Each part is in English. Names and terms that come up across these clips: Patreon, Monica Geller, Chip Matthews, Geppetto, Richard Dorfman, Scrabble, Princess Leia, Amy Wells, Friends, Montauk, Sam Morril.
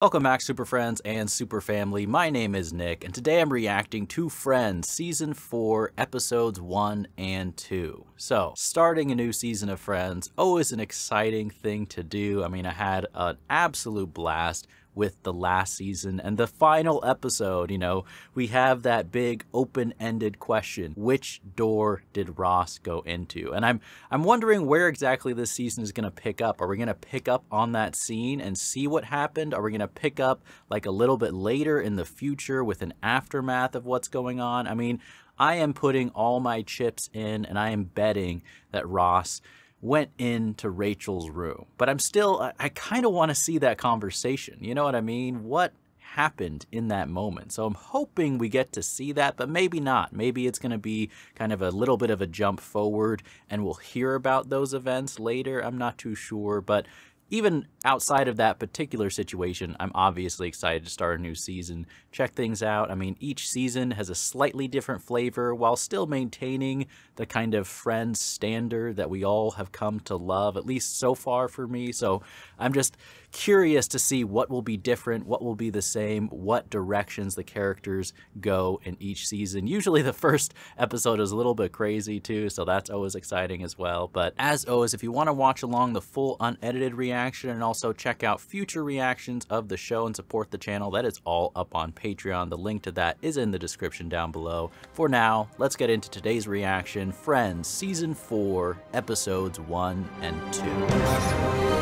Welcome back, Super Friends and Super Family. My name is Nick, and today I'm reacting to Friends Season 4, Episodes 1 and 2. So, starting a new season of Friends, always an exciting thing to do. I mean, I had an absolute blast with the last season and the final episode. You know, we have that big open-ended question: which door did Ross go into? And I'm wondering where exactly this season is gonna pick up. Are we gonna pick up on that scene and see what happened? Are we gonna pick up like a little bit later in the future with an aftermath of what's going on? I mean, I am putting all my chips in and I am betting that Ross went into Rachel's room, but I'm still, I kind of want to see that conversation. You know what I mean? What happened in that moment? So I'm hoping we get to see that, but maybe not. Maybe it's going to be kind of a little bit of a jump forward and we'll hear about those events later. I'm not too sure, but even outside of that particular situation, I'm obviously excited to start a new season, check things out. I mean, each season has a slightly different flavor while still maintaining the kind of Friends standard that we all have come to love, at least so far for me. So I'm just curious to see what will be different, what will be the same, what directions the characters go in each season. Usually the first episode is a little bit crazy too, so that's always exciting as well. But as always, if you want to watch along the full unedited reaction and also check out future reactions of the show and support the channel, that is all up on Patreon. The link to that is in the description down below. For now, let's get into today's reaction, Friends Season 4, Episodes 1 and 2.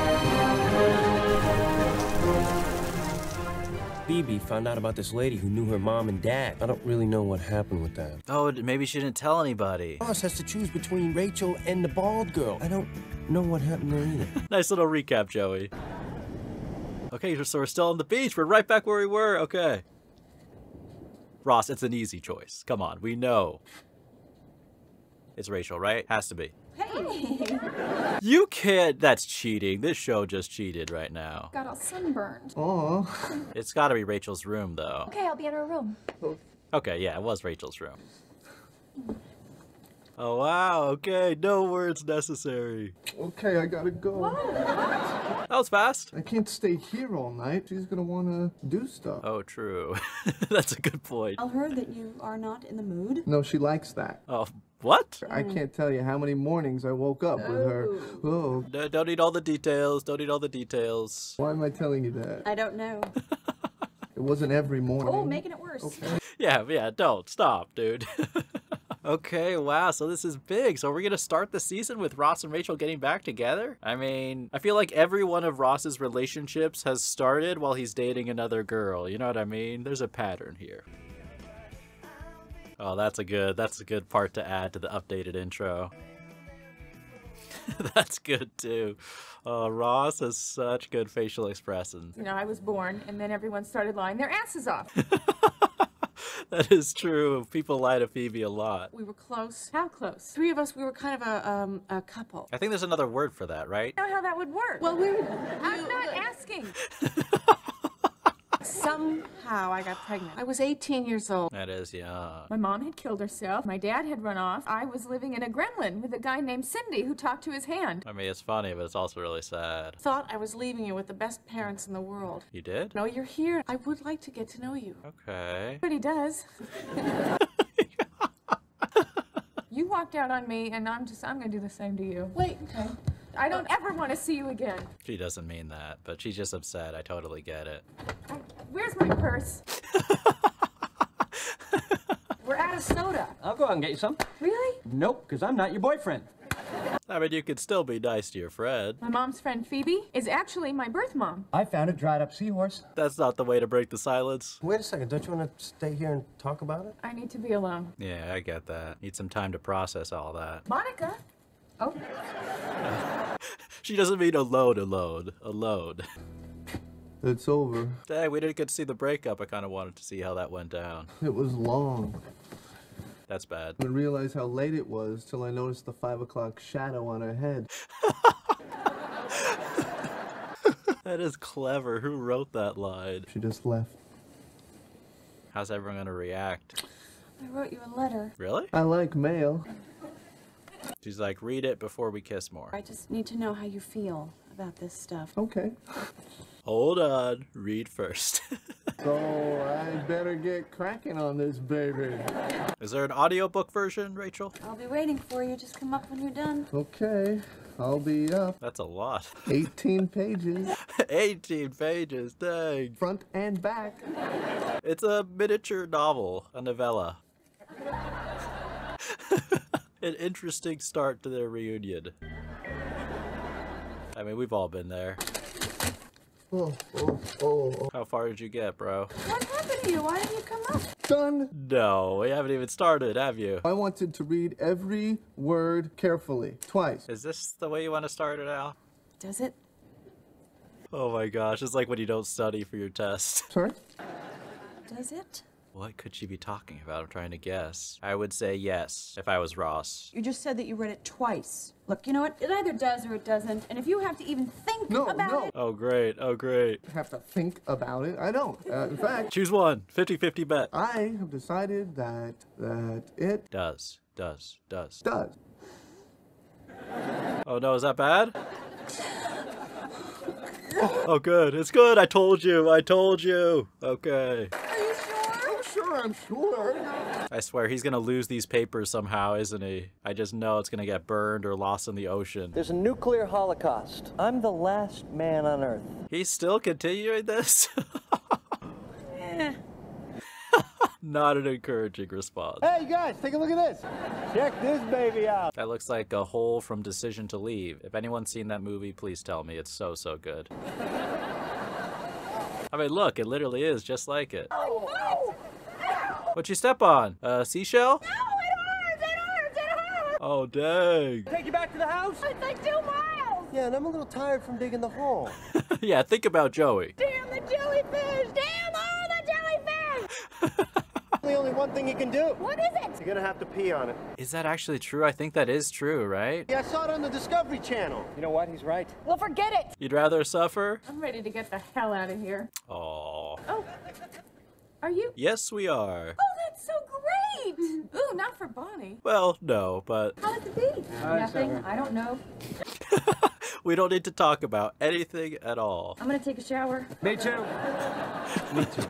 Phoebe found out about this lady who knew her mom and dad. I don't really know what happened with that. Oh, maybe she didn't tell anybody. Ross has to choose between Rachel and the bald girl. I don't know what happened there either. Nice little recap, Joey. Okay, so we're still on the beach. We're right back where we were. Okay. Ross, it's an easy choice. Come on, we know. It's Rachel, right? Has to be. Hey. You can't. That's cheating. This show just cheated right now. Got all sunburned. Oh. It's got to be Rachel's room, though. Okay, I'll be in her room. Okay, yeah, it was Rachel's room. Oh, wow. Okay, no words necessary. Okay, I gotta go. What? That was fast. I can't stay here all night. She's gonna wanna do stuff. Oh, true. That's a good point. Tell her that you are not in the mood. No, she likes that. Oh, what? I can't tell you how many mornings I woke up with her. Oh. No, don't need all the details. Don't need all the details. Why am I telling you that? I don't know. It wasn't every morning. Oh, making it worse. Okay. Yeah, don't. Stop, dude. Okay, wow, so this is big. So we're gonna start the season with Ross and Rachel getting back together? I mean, I feel like every one of Ross's relationships has started while he's dating another girl. You know what I mean? There's a pattern here. Oh, that's a good part to add to the updated intro. That's good too. Ross has such good facial expressions. You know, I was born and then everyone started lying their asses off. That is true. People lie to Phoebe a lot. We were close. How close? Three of us, we were kind of a couple. I think there's another word for that, right? I don't know how that would work. Well, I'm not asking. Somehow I got pregnant. I was 18 years old. That is young. My mom had killed herself. My dad had run off. I was living in a gremlin with a guy named Cindy who talked to his hand. I mean, it's funny, but it's also really sad. Thought I was leaving you with the best parents in the world. You did? No, you're here. I would like to get to know you. Okay. But he does. You walked out on me, and I'm gonna do the same to you. Wait, okay. I don't ever want to see you again. She doesn't mean that, but she's just upset. I totally get it. Where's my purse? We're out of soda. I'll go out and get you some. Really? Nope, because I'm not your boyfriend. I mean, you could still be nice to your friend. My mom's friend, Phoebe, is actually my birth mom. I found a dried up seahorse. That's not the way to break the silence. Wait a second, don't you want to stay here and talk about it? I need to be alone. Yeah, I get that. Need some time to process all that. Monica? Oh. She doesn't mean alone. It's over. Dang, we didn't get to see the breakup. I kind of wanted to see how that went down. It was long. That's bad. I didn't realize how late it was till I noticed the 5 o'clock shadow on her head. That is clever. Who wrote that line? She just left. How's everyone gonna react? I wrote you a letter. Really? I like mail. She's like, read it before we kiss more. I just need to know how you feel about this stuff. Okay. Hold on, read first. So I better get cracking on this baby. Is there an audiobook version, Rachel? I'll be waiting for you. Just come up when you're done. Okay, I'll be up. That's a lot. 18 pages. 18 pages, dang. Front and back. It's a miniature novel, a novella. An interesting start to their reunion. I mean, we've all been there. Oh. How far did you get, bro? What happened to you? Why didn't you come up? Done. No, we haven't even started, have you? I wanted to read every word carefully, twice. Is this the way you want to start it out? Does it? Oh my gosh, it's like when you don't study for your test. Sorry? Does it? What could she be talking about? I'm trying to guess. I would say yes, if I was Ross. You just said that you read it twice. Look, you know what? It either does or it doesn't. And if you have to even think about it... Oh, great. Oh, great. Have to think about it? I don't. In fact... Choose one. 50-50 bet. I have decided that it... Does. Does. Oh, no. Is that bad? Oh, good. It's good. I told you. Okay. I'm sure. I swear he's gonna lose these papers somehow, isn't he? I just know it's gonna get burned or lost in the ocean. There's a nuclear holocaust. I'm the last man on Earth. He's still continuing this? Not an encouraging response. Hey, you guys, take a look at this. Check this baby out. That looks like a hole from Decision to Leave. If anyone's seen that movie, please tell me. It's so, so good. I mean, look, it literally is just like it. Oh. What'd you step on? A seashell? No, it hurts! Oh, dang. Take you back to the house? It's like 2 miles! Yeah, and I'm a little tired from digging the hole. Yeah, think about Joey. Damn the jellyfish! Damn all the jellyfish! There's only one thing you can do. What is it? You're gonna have to pee on it. Is that actually true? I think that is true, right? Yeah, I saw it on the Discovery Channel. You know what? He's right. Well, forget it! You'd rather suffer? I'm ready to get the hell out of here. Aww. Oh. Are you? Yes, we are. Oh, that's so great! Ooh, not for Bonnie. Well, no, but... How did it be? Nothing. I don't know. We don't need to talk about anything at all. I'm gonna take a shower. Me too. Me too.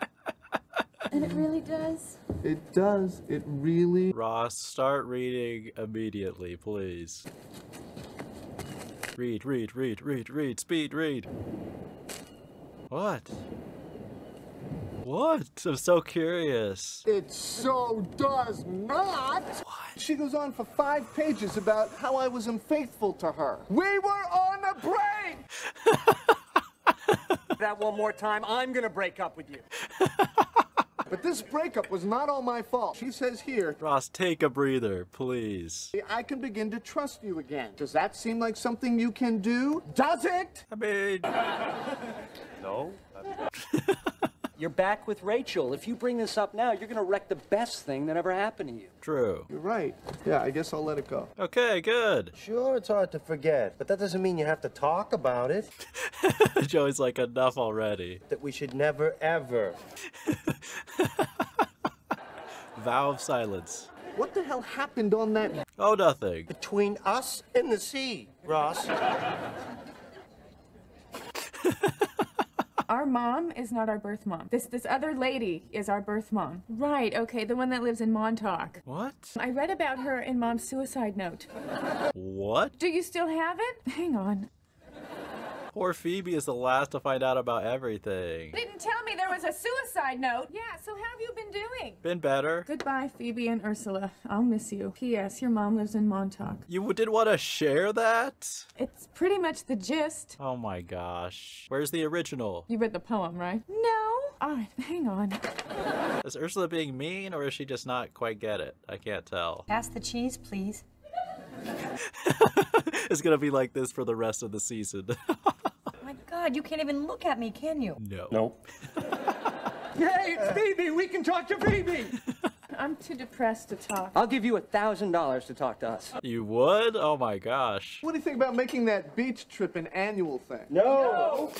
And it really does? It does. It really... Ross, start reading immediately, please. Read. Speed, read. What? What? I'm so curious. It so does not. What? She goes on for 5 pages about how I was unfaithful to her. We were on a break! That one more time, I'm gonna break up with you. But this breakup was not all my fault. She says here... Ross, take a breather, please. I can begin to trust you again. Does that seem like something you can do? Does it? I mean... No. You're back with Rachel. If you bring this up now, you're gonna wreck the best thing that ever happened to you. True. You're right. Yeah, I guess I'll let it go. Okay, good. Sure, it's hard to forget, but that doesn't mean you have to talk about it. Joey's like, enough already. That we should never, ever. Vow of silence. What the hell happened on that? Oh, nothing. Between us and the sea, Ross. Our mom is not our birth mom. This other lady is our birth mom. Right, okay, the one that lives in Montauk. What? I read about her in Mom's suicide note. What? Do you still have it? Hang on. Poor Phoebe is the last to find out about everything. Didn't tell me there was a suicide note. Yeah, so how have you been doing? Been better. Goodbye, Phoebe and Ursula. I'll miss you. P.S. Your mom lives in Montauk. You did want to share that? It's pretty much the gist. Oh my gosh. Where's the original? You read the poem, right? No. All right, hang on. Is Ursula being mean or is she just not quite get it? I can't tell. Pass the cheese, please. It's gonna be like this for the rest of the season. My God, you can't even look at me, can you? No. Nope. Hey, it's Phoebe! We can talk to Phoebe! I'm too depressed to talk. I'll give you $1,000 to talk to us. You would? Oh my gosh. What do you think about making that beach trip an annual thing? No!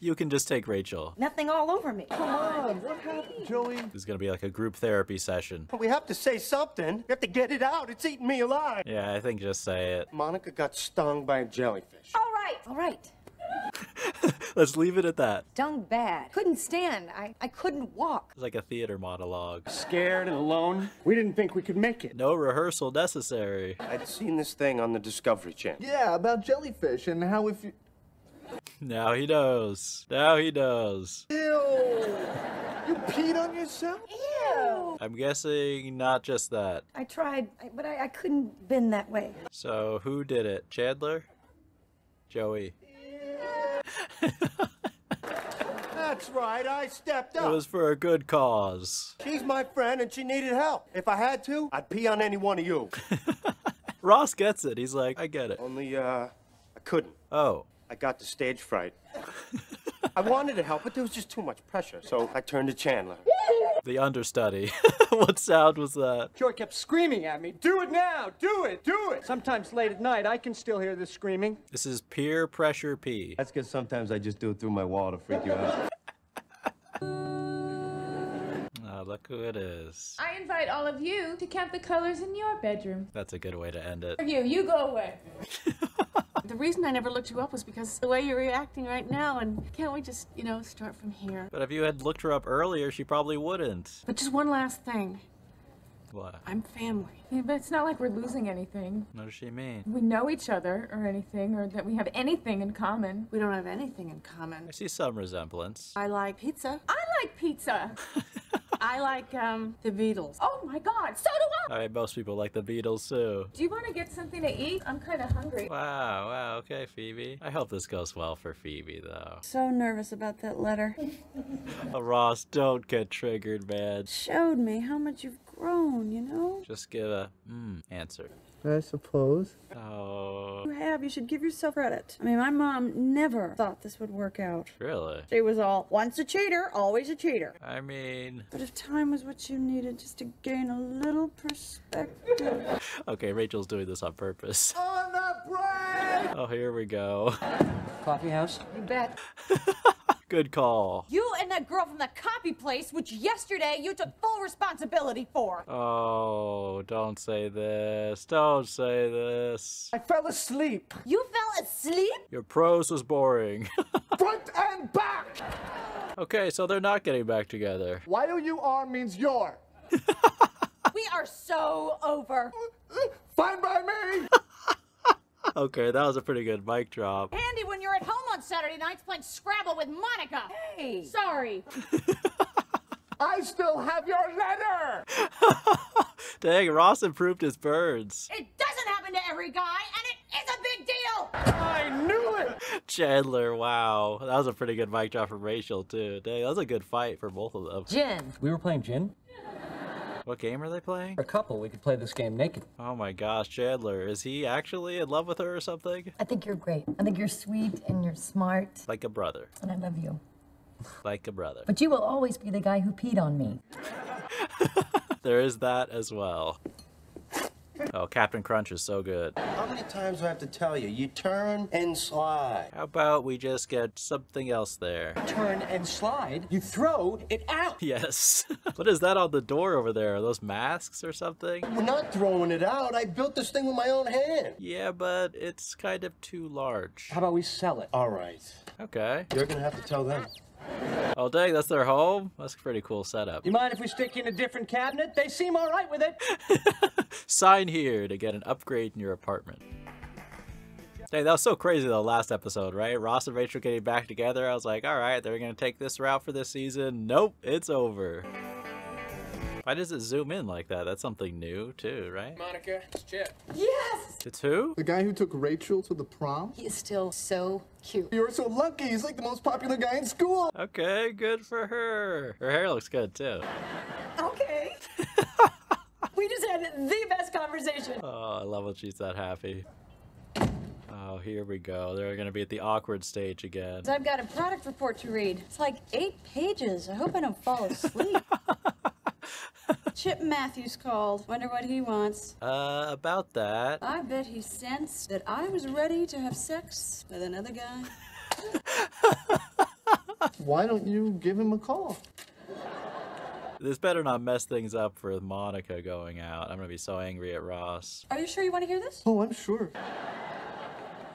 You can just take Rachel. Nothing all over me. Come on, what happened, Joey? This is gonna be like a group therapy session. But we have to say something. We have to get it out. It's eating me alive. Yeah, I think just say it. Monica got stung by a jellyfish. All right. Let's leave it at that. Dumb bad. Couldn't stand. I couldn't walk. It's like a theater monologue. Scared and alone. We didn't think we could make it. No rehearsal necessary. I'd seen this thing on the Discovery Channel. Yeah, about jellyfish and how if you... Now he knows. Now he knows. Ew. You peed on yourself? Ew. I'm guessing not just that. I tried, but I couldn't bend that way. So who did it? Chandler? Joey? That's right, I stepped up. It was for a good cause. She's my friend and she needed help. If I had to, I'd pee on any one of you. Ross gets it. He's like, I get it. Only, I couldn't. Oh. I got the stage fright. I wanted to help, but there was just too much pressure, so I turned to Chandler. The understudy. What sound was that? Joy kept screaming at me, do it now, do it, do it. Sometimes late at night, I can still hear the screaming. This is peer pressure pee. That's because sometimes I just do it through my wall to freak you out. Oh, look who it is. I invite all of you to count the colors in your bedroom. That's a good way to end it. You go away. The reason I never looked you up was because the way you're reacting right now, and can't we just, you know, start from here? But if you had looked her up earlier, she probably wouldn't. But just one last thing. What? I'm family. Yeah, but it's not like we're losing anything. What does she mean? We know each other or anything, or that we have anything in common. We don't have anything in common. I see some resemblance. I like pizza. I like pizza! I like, the Beatles. Oh my god, so do I! Alright, most people like the Beatles too. Do you want to get something to eat? I'm kind of hungry. Wow, wow, okay, Phoebe. I hope this goes well for Phoebe, though. So nervous about that letter. Ross, don't get triggered, man. Showed me how much you've grown, you know? Just give a, answer. I suppose. Oh. You should give yourself credit. I mean, my mom never thought this would work out. Really? She was all, once a cheater, always a cheater. I mean... But if time was what you needed just to gain a little perspective... Okay, Rachel's doing this on purpose. On the break! Oh, here we go. Coffee house? You bet. Good call. You and that girl from the copy place, which yesterday you took full responsibility for. Oh, don't say this. Don't say this. I fell asleep. You fell asleep? Your prose was boring. Front and back! Okay, so they're not getting back together. Why do you are means you're. We are so over. Fine by me! Okay, that was a pretty good mic drop. Andy, when you're at home on Saturday nights playing Scrabble with Monica. Hey. Sorry. I still have your letter. Dang, Ross improved his birds. It doesn't happen to every guy, and it is a big deal. I knew it. Chandler, wow. That was a pretty good mic drop from Rachel, too. Dang, that was a good fight for both of them. Gin. We were playing gin? What game are they playing? A couple. We could play this game naked. Oh my gosh, Chandler. Is he actually in love with her or something? I think you're great. I think you're sweet and you're smart. Like a brother. And I love you. Like a brother. But you will always be the guy who peed on me. There is that as well. Oh, Captain Crunch is so good. How many times do I have to tell you? You turn and slide. How about we just get something else there? Turn and slide? You throw it out. Yes. What is that on the door over there? Are those masks or something? We're not throwing it out. I built this thing with my own hand. Yeah, but it's kind of too large. How about we sell it? All right. Okay. You're going to have to tell them. Oh dang, that's their home? That's a pretty cool setup. You mind if we stick you in a different cabinet? They seem all right with it. Sign here to get an upgrade in your apartment. Dang, that was so crazy though last episode, right? Ross and Rachel getting back together. I was like, all right, they're gonna take this route for this season. Nope, it's over. Why does it zoom in like that? That's something new, too, right? Monica, it's Chip. Yes! It's who? The guy who took Rachel to the prom. He is still so cute. You're so lucky. He's like the most popular guy in school. Okay, good for her. Her hair looks good, too. Okay. We just had the best conversation. Oh, I love when she's that happy. Oh, here we go. They're going to be at the awkward stage again. I've got a product report to read. It's like 8 pages. I hope I don't fall asleep. Chip Matthews called. Wonder what he wants. About that. I bet he sensed that I was ready to have sex with another guy. Why don't you give him a call? This better not mess things up for Monica going out. I'm gonna be so angry at Ross. Are you sure you want to hear this? Oh, I'm sure.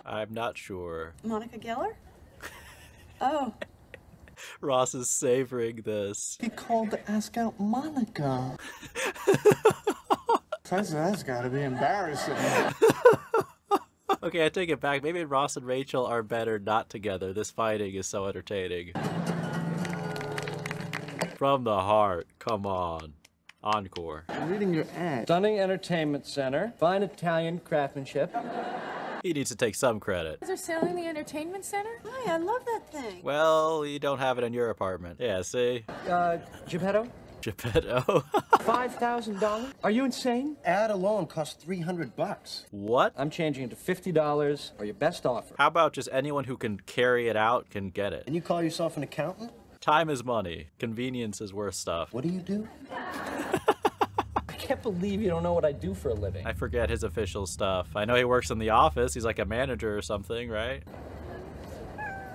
I'm not sure. Monica Geller? Oh. Ross is savoring this. He called to ask out Monica. That's gotta be embarrassing. Okay, I take it back. Maybe Ross and Rachel are better not together. This fighting is so entertaining. From the heart, come on. Encore. I'm reading your ad. Stunning entertainment center. Fine Italian craftsmanship. He needs to take some credit. They're selling the entertainment center? Hi, I love that thing. Well, you don't have it in your apartment. Yeah, see? Geppetto? Geppetto. $5,000? Are you insane? Ad alone costs $300. What? I'm changing it to $50 or your best offer. How about just anyone who can carry it out can get it? And you call yourself an accountant? Time is money. Convenience is worth stuff. What do you do? I can't believe you don't know what I do for a living. I forget his official stuff. I know he works in the office. He's like a manager or something, right?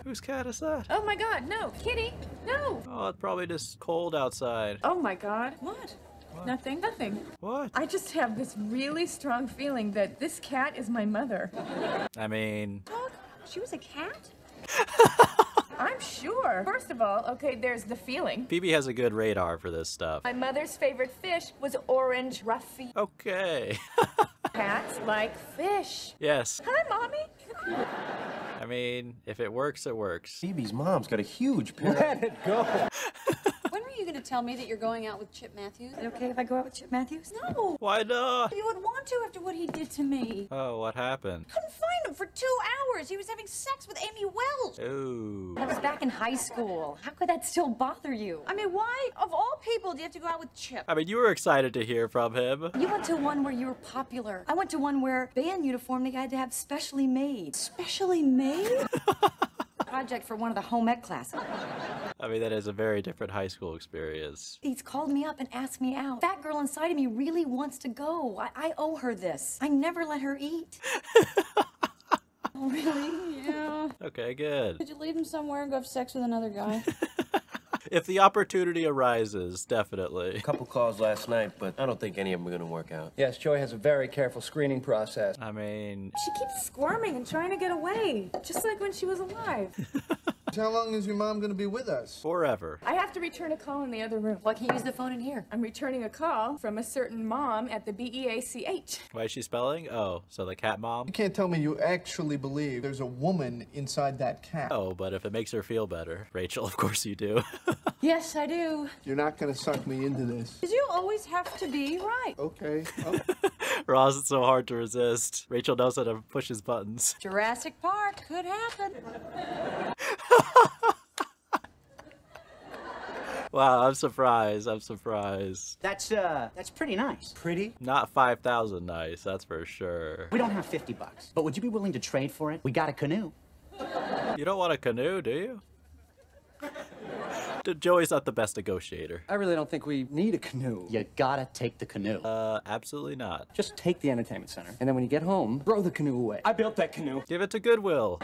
Whose cat is that? Oh my god, no. Kitty, no. Oh, it's probably just cold outside. Oh my god. What? What? Nothing. Nothing. What? I just have this really strong feeling that this cat is my mother. I mean... Dog? She was a cat? I'm sure. First of all, okay, there's the feeling. Phoebe has a good radar for this stuff. My mother's favorite fish was orange ruffy. Okay. Cats like fish. Yes. Hi, Mommy. I mean, if it works, it works. Phoebe's mom's got a huge pair. Let it go. When were you going to tell me that you're going out with Chip Matthews? Is it okay if I go out with Chip Matthews? No. Why not? You would want to after what he did to me. Oh, what happened? I couldn't find him for 2 hours. He was having sex with Amy Wells. Ooh. That was back in high school. How could that still bother you? I mean, why, of all people, do you have to go out with Chip? I mean, you were excited to hear from him. You went to one where you were popular. I went to one where band uniform they had to have specially made. Specially made? Project for one of the home ec classes. I mean, that is a very different high school experience. He's called me up and asked me out. That girl inside of me really wants to go. I owe her this. I never let her eat. Oh, really? Yeah. Okay, good. Could you leave him somewhere and go have sex with another guy? If the opportunity arises, definitely. A couple calls last night, but I don't think any of them are gonna work out. Yes, Joey has a very careful screening process. I mean... She keeps squirming and trying to get away, just like when she was alive. How long is your mom gonna be with us? Forever. I have to return a call in the other room. Why can't you use the phone in here? I'm returning a call from a certain mom at the BEACH. Why is she spelling? Oh, so the cat mom? You can't tell me you actually believe there's a woman inside that cat. Oh, but if it makes her feel better. Rachel, of course you do. Yes, I do. You're not gonna suck me into this. Because you always have to be right. Okay. Oh. Ross, it's so hard to resist. Rachel knows how to push his buttons. Jurassic Park could happen. Wow, I'm surprised. I'm surprised. That's pretty nice. Pretty? Not 5,000 nice, that's for sure. We don't have $50, but would you be willing to trade for it? We got a canoe. You don't want a canoe, do you? Joey's not the best negotiator. I really don't think we need a canoe. You gotta take the canoe. Absolutely not. Just take the entertainment center, and then when you get home, throw the canoe away. I built that canoe. Give it to Goodwill.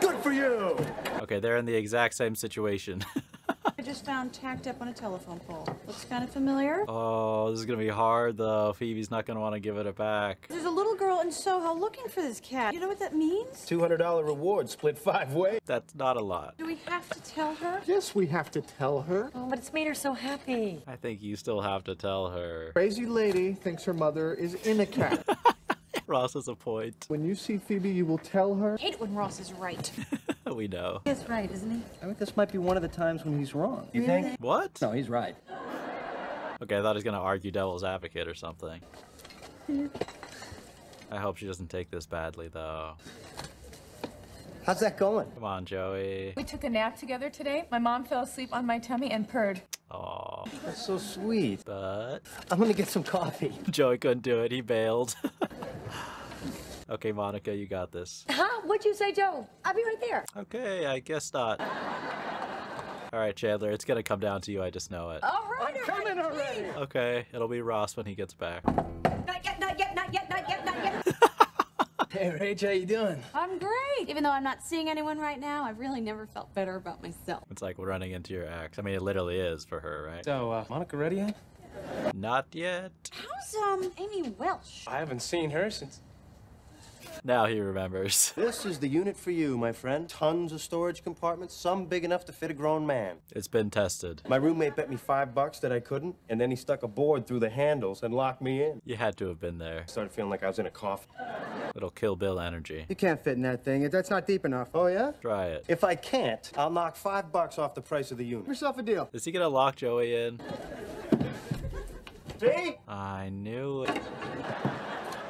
Good for you! Okay, they're in the exact same situation. I just found tacked up on a telephone pole. Looks kind of familiar. Oh, this is gonna be hard though. Phoebe's not gonna want to give it back. There's a little girl in Soho looking for this cat. You know what that means? $200 reward split 5 ways. That's not a lot. Do we have to tell her? Yes, we have to tell her. Oh, but it's made her so happy. I think you still have to tell her. Crazy lady thinks her mother is in a cat. Ross has a point. When you see Phoebe, you will tell her. I hate when Ross is right. We know. He's right, isn't he? I think this might be one of the times when he's wrong. You think? What? No, he's right. Okay, I thought he was gonna argue devil's advocate or something. I hope she doesn't take this badly, though. How's that going? Come on, Joey. We took a nap together today. My mom fell asleep on my tummy and purred. Aw. That's so sweet. But... I'm gonna get some coffee. Joey couldn't do it. He bailed. Okay, Monica, you got this. Huh? What'd you say, Joe? I'll be right there. Okay, I guess not. All right, Chandler, it's gonna come down to you. I just know it. All right, I'm coming already. Okay, it'll be Ross when he gets back. Not yet, not yet, not yet, not yet, not yet. Hey, Rach, how you doing? I'm great. Even though I'm not seeing anyone right now, I've really never felt better about myself. It's like we're running into your ex. I mean, it literally is for her, right? So, Monica ready yet? Not yet. How's, Amy Welsh? I haven't seen her since... Now he remembers. This is the unit for you, my friend. Tons of storage compartments, some big enough to fit a grown man. It's been tested. My roommate bet me $5 that I couldn't, and then he stuck a board through the handles and locked me in. You had to have been there. I started feeling like I was in a coffin. It'll Kill Bill energy. You can't fit in that thing. That's not deep enough. Oh, yeah? Try it. If I can't, I'll knock $5 off the price of the unit. Give yourself a deal. Is he gonna lock Joey in? See? I knew it.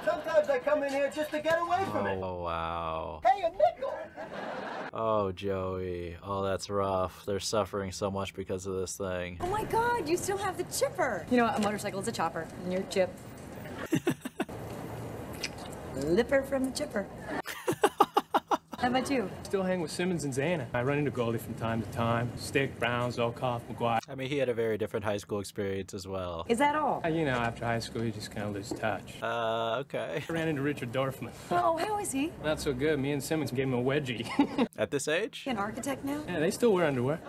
Sometimes I come in here just to get away from it. Oh, wow. Hey, a nickel! Oh, Joey. Oh, that's rough. They're suffering so much because of this thing. Oh, my God. You still have the chipper. You know, a motorcycle is a chopper, and your chip. Lipper from the chipper. How about you? Still hang with Simmons and Zana. I run into Goldie from time to time. Stick, Brown, Zolkoff, McGuire. I mean, he had a very different high school experience as well. Is that all? You know, after high school, you just kind of lose touch. Okay. I ran into Richard Dorfman. Oh, how is he? Not so good. Me and Simmons gave him a wedgie. At this age? An architect now? Yeah, they still wear underwear.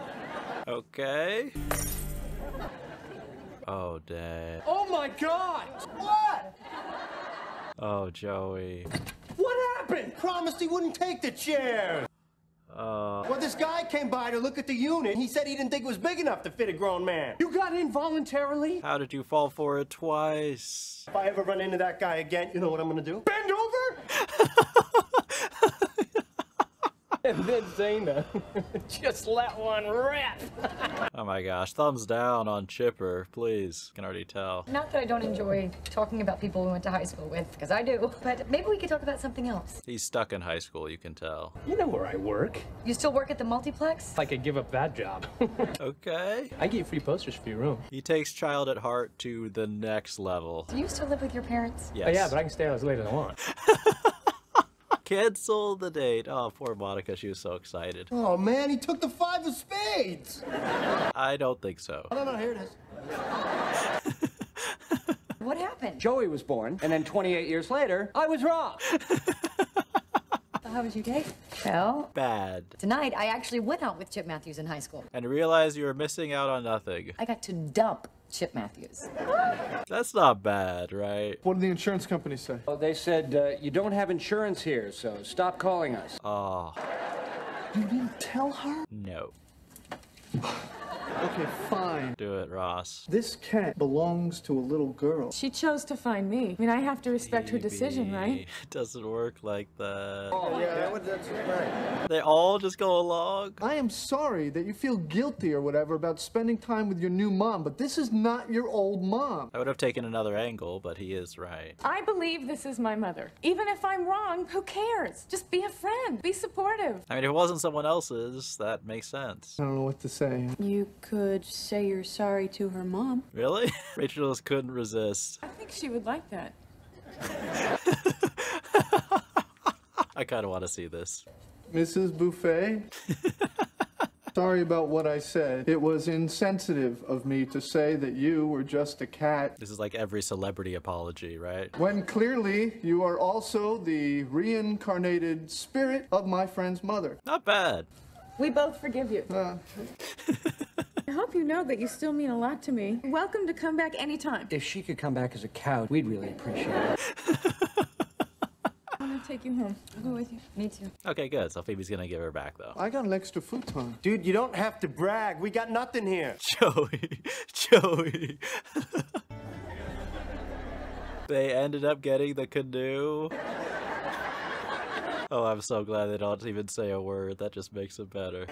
Okay. Oh, dang. Oh, my God! What? Oh, Joey. Promised he wouldn't take the chair. Well, this guy came by to look at the unit. He said he didn't think it was big enough to fit a grown man. You got in voluntarily? How did you fall for it twice? If I ever run into that guy again, you know what I'm gonna do? Bend over? And then Zana just let one rip. Oh my gosh, thumbs down on Chipper, please. Can already tell. Not that I don't enjoy talking about people we went to high school with, because I do, but maybe we could talk about something else. He's stuck in high school, you can tell. You know where I work. You still work at the multiplex? I could give up that job. Okay. I get free posters for your room. He takes child at heart to the next level. Do you still live with your parents? Yes. Oh, yeah, but I can stay out as late as I want. Cancel the date. Oh, poor Monica. She was so excited. Oh, man, he took the 5 of spades. I don't think so. Oh, no, here it is. What happened? Joey was born, and then 28 years later, I was wrong. How was your day? Well, bad. Tonight, I actually went out with Chip Matthews in high school. And realized you were missing out on nothing. I got to dump Chip Matthews. That's not bad, right? What did the insurance company say? Oh, they said, you don't have insurance here, so stop calling us. Oh. You didn't tell her? No. Okay, fine. Do it, Ross. This cat belongs to a little girl. She chose to find me. I mean, I have to respect her decision, right? It doesn't work like that. Oh, yeah, that's right. They all just go along? I am sorry that you feel guilty or whatever about spending time with your new mom, but this is not your old mom. I would have taken another angle, but he is right. I believe this is my mother. Even if I'm wrong, who cares? Just be a friend. Be supportive. I mean, if it wasn't someone else's, that makes sense. I don't know what to say. You could say you're sorry to her mom. Really? Rachel just couldn't resist. I think she would like that. I kind of want to see this. Mrs. Buffet? Sorry about what I said. It was insensitive of me to say that you were just a cat. This is like every celebrity apology, right? When clearly you are also the reincarnated spirit of my friend's mother. Not bad. We both forgive you. I hope you know that you still mean a lot to me. Welcome to come back anytime. If she could come back as a cow, we'd really appreciate it. I'm gonna take you home. I'll go with you. Me too. Okay, good. So Phoebe's gonna give her back, though. I got an extra futon. Dude, you don't have to brag. We got nothing here. Joey. Joey. They ended up getting the canoe. Oh, I'm so glad they don't even say a word. That just makes it better.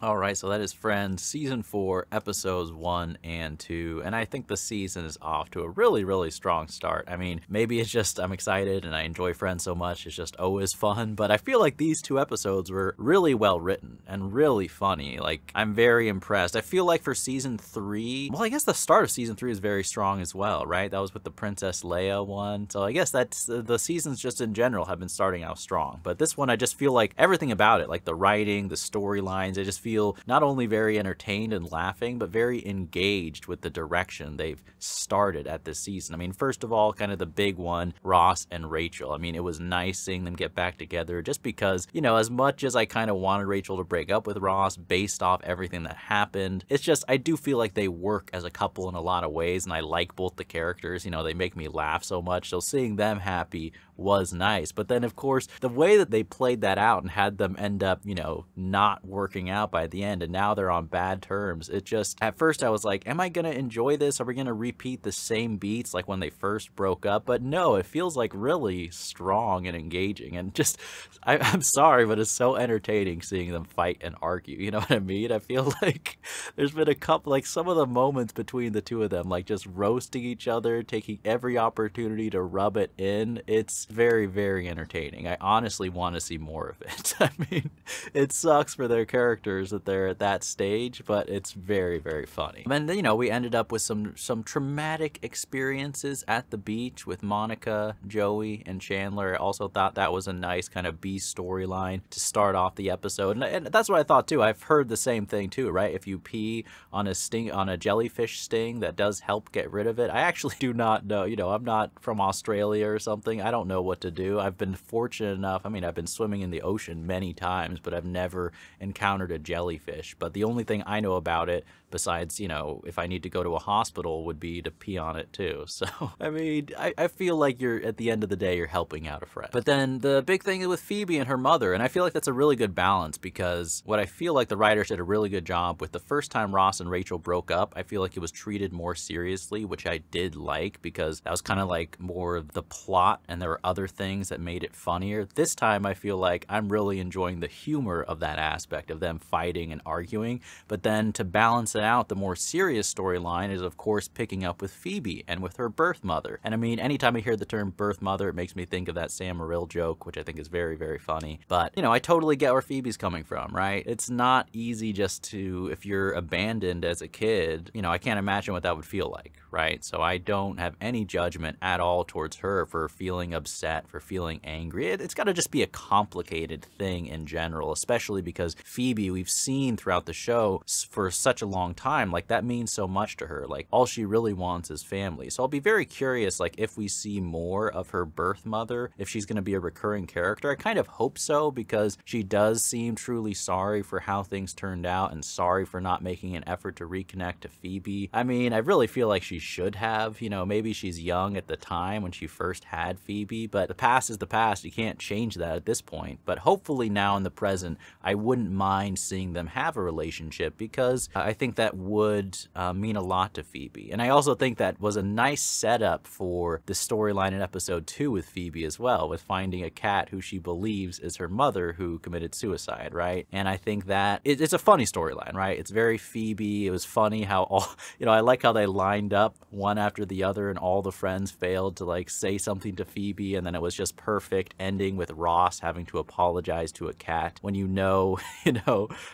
All right, so that is Friends, Season 4, Episodes 1 and 2, and I think the season is off to a really, really strong start. I mean, maybe it's just I'm excited and I enjoy Friends so much, it's just always fun, but I feel like these 2 episodes were really well written and really funny. Like, I'm very impressed. I feel like for Season 3, well, I guess the start of Season 3 is very strong as well, right? That was with the Princess Leia one, so I guess that's, the seasons just in general have been starting out strong, but this one I just feel like everything about it, like the writing, the storylines, I just feel not only very entertained and laughing, but very engaged with the direction they've started at this season. I mean, first of all, kind of the big one, Ross and Rachel. I mean, it was nice seeing them get back together just because, you know, as much as I kind of wanted Rachel to break up with Ross based off everything that happened, it's just, I do feel like they work as a couple in a lot of ways, and I like both the characters. You know, they make me laugh so much, so seeing them happy was nice. But then, of course, the way that they played that out and had them end up, you know, not working out by the end, and now they're on bad terms, it just, at first I was like, am I gonna enjoy this? Are we gonna repeat the same beats like when they first broke up? But no, it feels like really strong and engaging, and just, I'm sorry, but it's so entertaining seeing them fight and argue, you know what I mean? I feel like there's been a couple, like some of the moments between the two of them, like just roasting each other, taking every opportunity to rub it in. It's very, very entertaining. I honestly want to see more of it. I mean, it sucks for their characters that they're at that stage, but it's very, very funny. And then, you know, we ended up with some traumatic experiences at the beach with Monica, Joey, and Chandler. I also thought that was a nice kind of B storyline to start off the episode. And that's what I thought too. I've heard the same thing too, right? If you pee on a jellyfish sting, that does help get rid of it. I actually do not know, you know, I'm not from Australia or something. I don't know what to do. I've been fortunate enough. I mean, I've been swimming in the ocean many times, but I've never encountered a jellyfish. But the only thing I know about it, besides, you know, if I need to go to a hospital, would be to pee on it too. So, I mean, I feel like you're, at the end of the day, you're helping out a friend. But then the big thing with Phoebe and her mother, and I feel like that's a really good balance, because what I feel like the writers did a really good job with the first time Ross and Rachel broke up, I feel like it was treated more seriously, which I did like, because that was kind of like more of the plot and there were other things that made it funnier. This time I feel like I'm really enjoying the humor of that aspect of them fighting and arguing. But then to balance it out, the more serious storyline is, of course, picking up with Phoebe and with her birth mother. And I mean, anytime I hear the term birth mother, it makes me think of that Sam Morril joke, which I think is very, very funny. But, you know, I totally get where Phoebe's coming from, right? It's not easy just to, if you're abandoned as a kid, you know, I can't imagine what that would feel like, right? So I don't have any judgment at all towards her for feeling upset, for feeling angry. It's got to just be a complicated thing in general, especially because Phoebe, we've seen throughout the show for such a long time, like that means so much to her. Like all she really wants is family. So I'll be very curious, like if we see more of her birth mother, if she's going to be a recurring character. I kind of hope so, because she does seem truly sorry for how things turned out and sorry for not making an effort to reconnect to Phoebe. I mean, I really feel like she should have, you know, maybe she's young at the time when she first had Phoebe, but the past is the past. You can't change that at this point. But hopefully now in the present, I wouldn't mind seeing them have a relationship, because I think that would mean a lot to Phoebe. And I also think that was a nice setup for the storyline in episode 2 with Phoebe as well, with finding a cat who she believes is her mother who committed suicide, right? And I think that it's a funny storyline, right? It's very Phoebe. It was funny how all, you know, I like how they lined up one after the other and all the friends failed to like say something to Phoebe, and then it was just perfect ending with Ross having to apologize to a cat when you know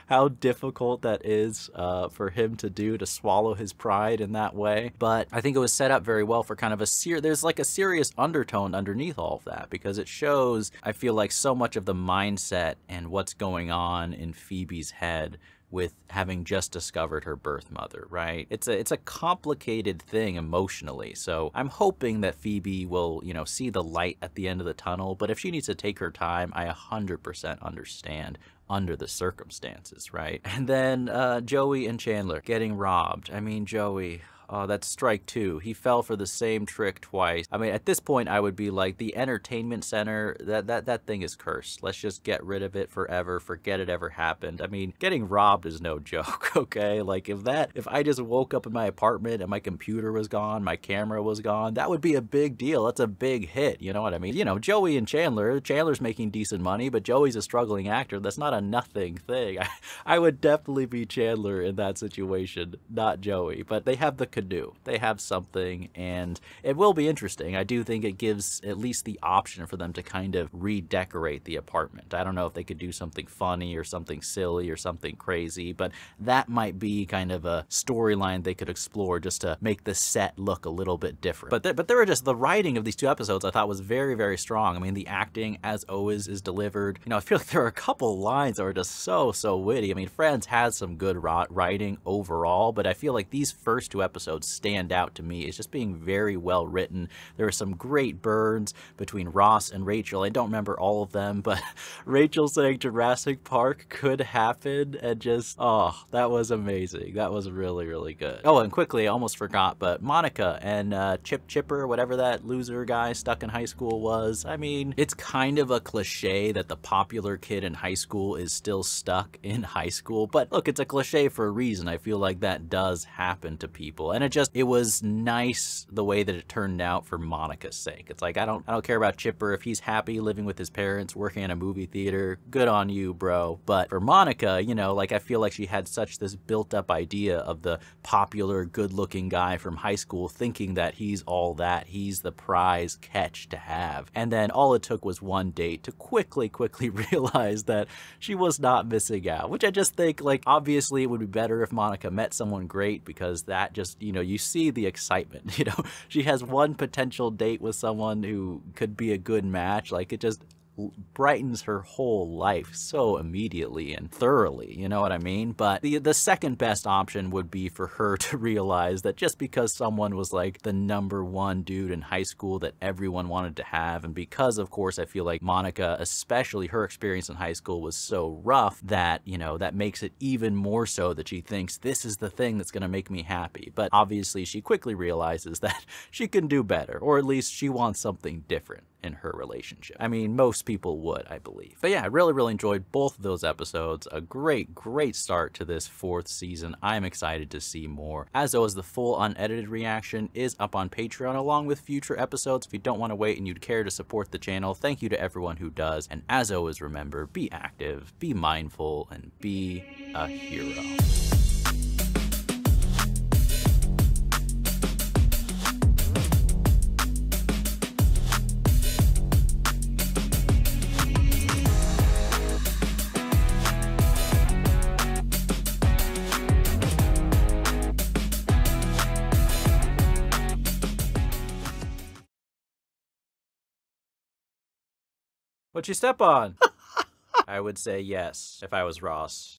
how difficult that is for him to do, to swallow his pride in that way. But I think it was set up very well for kind of there's like a serious undertone underneath all of that, because it shows, I feel like, so much of the mindset and what's going on in Phoebe's head with having just discovered her birth mother, right? It's a complicated thing emotionally. So I'm hoping that Phoebe will, you know, see the light at the end of the tunnel, but if she needs to take her time, I 100% understand under the circumstances, right? And then Joey and Chandler getting robbed. I mean, Joey, oh, that's strike 2. He fell for the same trick twice. I mean, at this point, I would be like, the entertainment center, that thing is cursed. Let's just get rid of it forever. Forget it ever happened. I mean, getting robbed is no joke, okay? Like if I just woke up in my apartment and my computer was gone, my camera was gone, that would be a big deal. That's a big hit. You know what I mean? You know, Joey and Chandler, Chandler's making decent money, but Joey's a struggling actor. That's not a nothing thing. I would definitely be Chandler in that situation, not Joey, but they have the canoe. They have something, and it will be interesting. I do think it gives at least the option for them to kind of redecorate the apartment. I don't know if they could do something funny or something silly or something crazy, but that might be kind of a storyline they could explore just to make the set look a little bit different. But there were just, the writing of these two episodes I thought was very, very strong. I mean, the acting, as always, is delivered. You know, I feel like there are a couple lines that were just so, so witty. I mean, Friends has some good writing overall, but I feel like these first two episodes episodes stand out to me is just being very well written. There are some great burns between Ross and Rachel. I don't remember all of them, but Rachel saying Jurassic Park could happen, and just, oh, that was amazing. That was really, really good. Oh, and quickly, I almost forgot, but Monica and Chipper, whatever that loser guy stuck in high school was. I mean, it's kind of a cliche that the popular kid in high school is still stuck in high school, but look, it's a cliche for a reason. I feel like that does happen to people, and it was nice the way that it turned out for Monica's sake. It's like, I don't care about Chipper. If he's happy living with his parents, working in a movie theater, good on you, bro. But for Monica, you know, like, I feel like she had such this built-up idea of the popular, good-looking guy from high school, thinking that he's all that, he's the prize catch to have. And then all it took was one date to quickly realize that she was not missing out, which I just think, like, obviously it would be better if Monica met someone great, because that just, you know, you see the excitement, you know, she has one potential date with someone who could be a good match. Like, it just brightens her whole life so immediately and thoroughly, you know what I mean? But the second best option would be for her to realize that just because someone was like the #1 dude in high school that everyone wanted to have, and because, of course, I feel like Monica, especially her experience in high school was so rough, that, you know, that makes it even more so that she thinks this is the thing that's going to make me happy. But obviously she quickly realizes that she can do better, or at least she wants something different in her relationship. I mean, most people would, I believe. But yeah, I really enjoyed both of those episodes. A great start to this 4th season. I'm excited to see more. As always, the full unedited reaction is up on Patreon along with future episodes. If you don't want to wait and you'd care to support the channel, thank you to everyone who does. And as always, remember, be active, be mindful, and be a hero. What'd you step on? I would say yes, if I was Ross.